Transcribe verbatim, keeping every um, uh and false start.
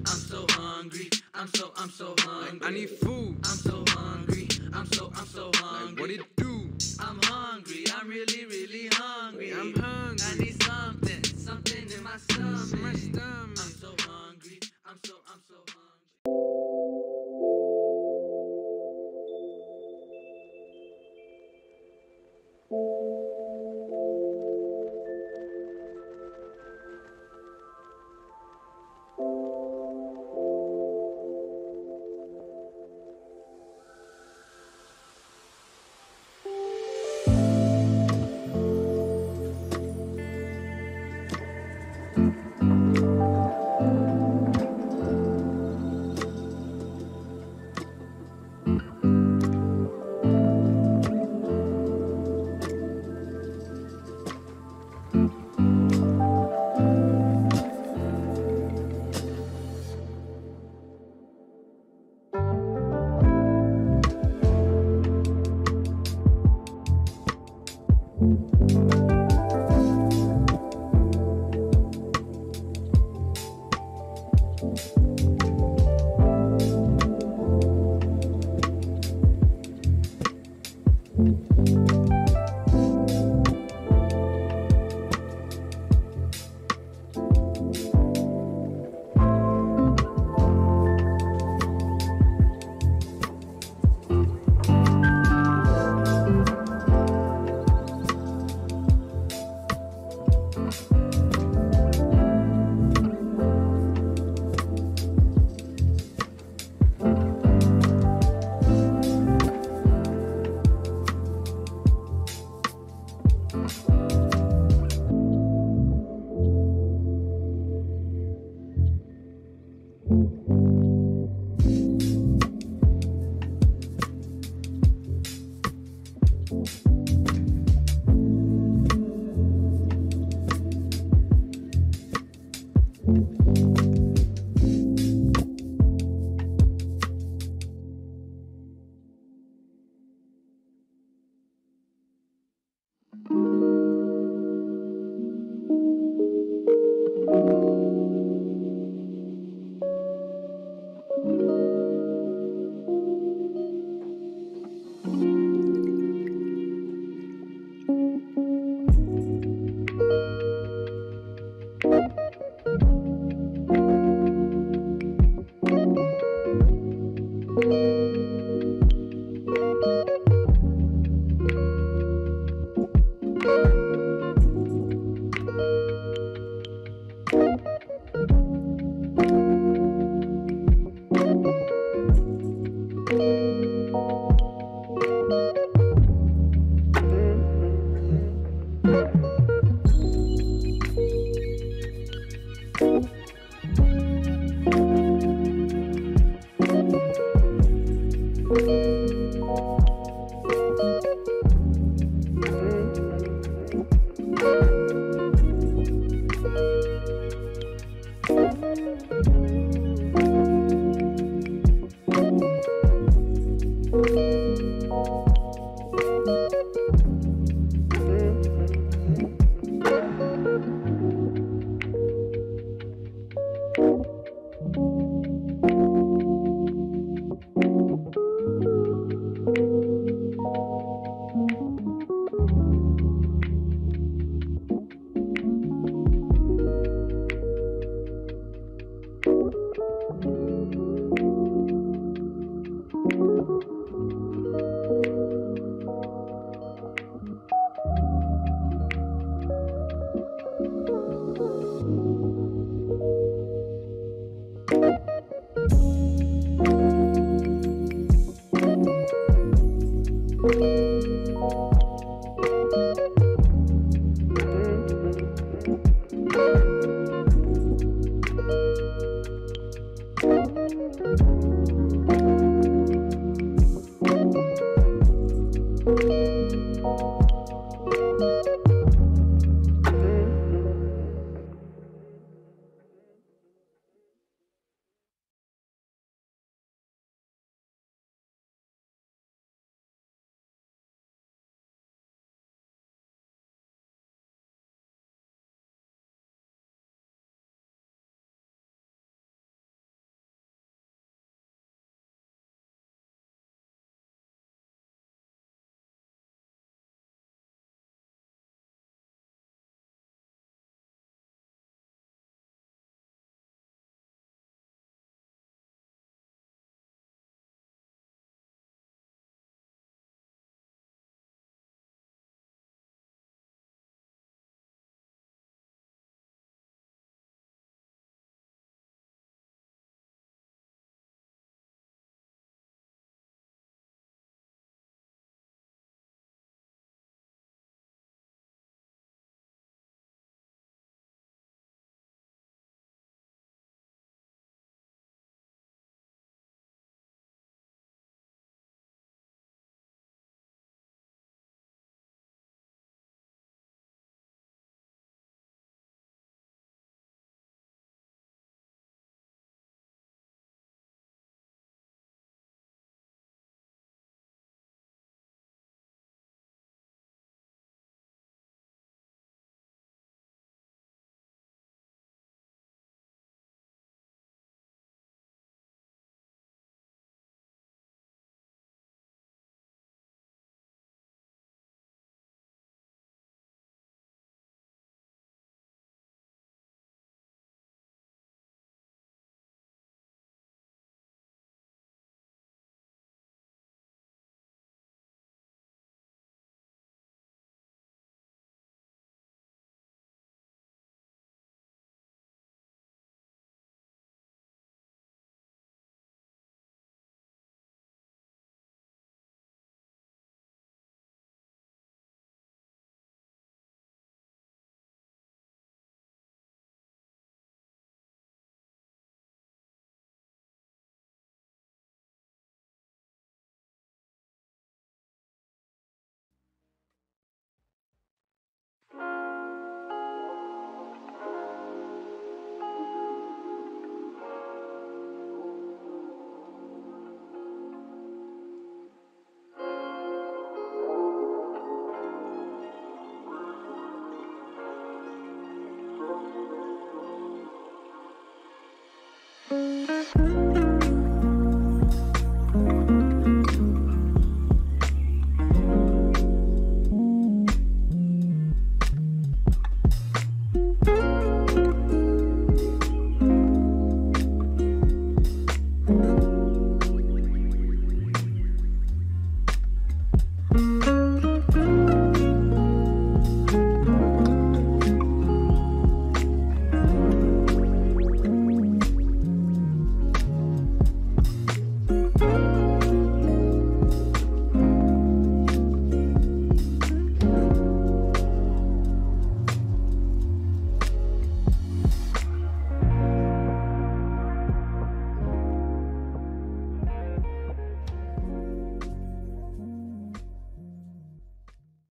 I'm so hungry, I'm so, I'm so hungry. I need food. I'm so hungry, I'm so, I'm so hungry. What it do? I'm hungry, I'm really, really hungry. I'm hungry. I need something, something in my stomach. In my stomach. I'm so hungry, I'm so, I'm so hungry.